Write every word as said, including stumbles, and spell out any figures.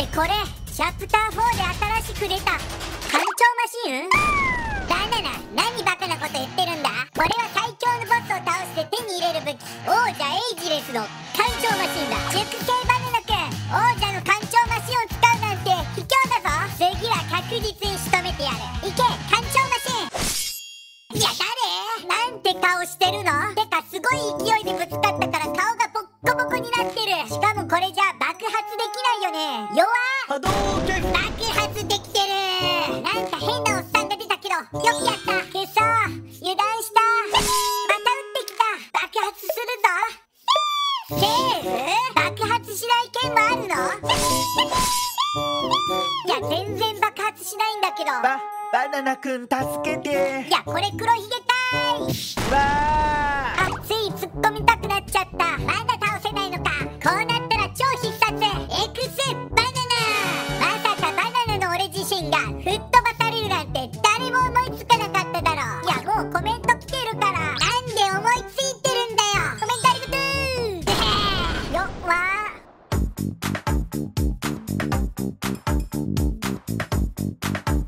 ってこれチャプターフォーで新しく出た干潮マシン？バナナ、何バカなこと言ってるんだ。これは最強のボスを倒して手に入れる武器、王者エイジレスの干潮マシンだ。熟成バナナくん、王者の干潮マシンを使うなんて卑怯だぞ。次は確実に仕留めてやる。いけ干潮マシン。いや誰なんて顔してるの。てかすごい勢いでぶつかったから顔がボッコボコになってる。しかもこれじゃ爆発できないよね。弱っ、波動拳爆発できてる。なんか変なおっさんが出たけどよくやった。消そう、油断した。また撃ってきた。爆発するぞ。セーフ。爆発しない剣もあるの？いや全然爆発しないんだけど。ババナナくん助けて。いやこれ黒ひげかい。わあ、つい突っ込みたくなっちゃった。まだ倒せないのか。こうなったら超必殺エクスバナナ。が吹っ飛ばされるなんて誰も思いつかなかっただろう。いやもうコメント来てるから。なんで思いついてるんだよ。コメントありがとう。よっわ